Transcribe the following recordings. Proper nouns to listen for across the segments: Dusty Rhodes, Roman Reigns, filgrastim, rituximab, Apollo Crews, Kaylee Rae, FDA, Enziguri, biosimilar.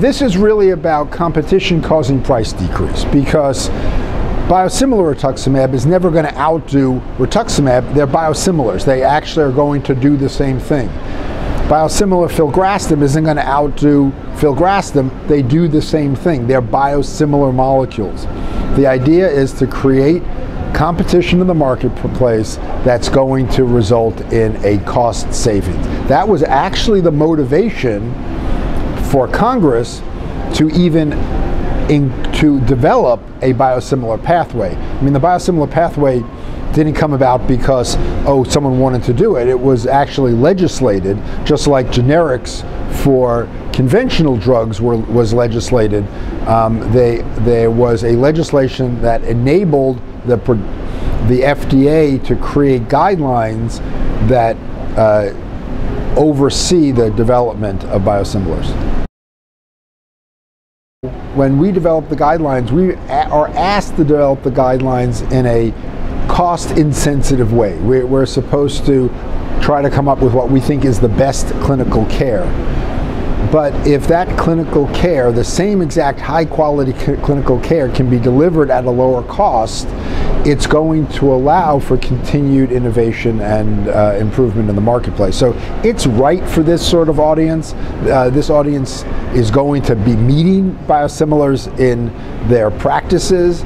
This is really about competition causing price decrease because biosimilar rituximab is never going to outdo rituximab. They're biosimilars. They actually are going to do the same thing. Biosimilar filgrastim isn't going to outdo filgrastim. They do the same thing. They're biosimilar molecules. The idea is to create competition in the marketplace that's going to result in a cost savings. That was actually the motivation for Congress to develop a biosimilar pathway. I mean, the biosimilar pathway didn't come about because, oh, someone wanted to do it. It was actually legislated, just like generics for conventional drugs was legislated. There was a legislation that enabled the FDA to create guidelines that oversee the development of biosimilars. When we develop the guidelines, we are asked to develop the guidelines in a cost-insensitive way. We're supposed to try to come up with what we think is the best clinical care. But if that clinical care, the same exact high-quality clinical care, can be delivered at a lower cost, it's going to allow for continued innovation and improvement in the marketplace. So it's right for this sort of audience. This audience is going to be meeting biosimilars in their practices.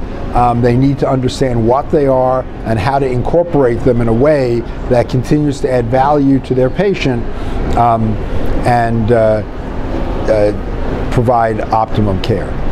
They need to understand what they are and how to incorporate them in a way that continues to add value to their patient and provide optimum care.